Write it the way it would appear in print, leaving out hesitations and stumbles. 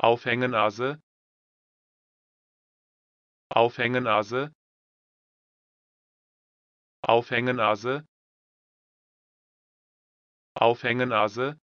Aufhängenase, Aufhängenase, Aufhängenase, Aufhängenase,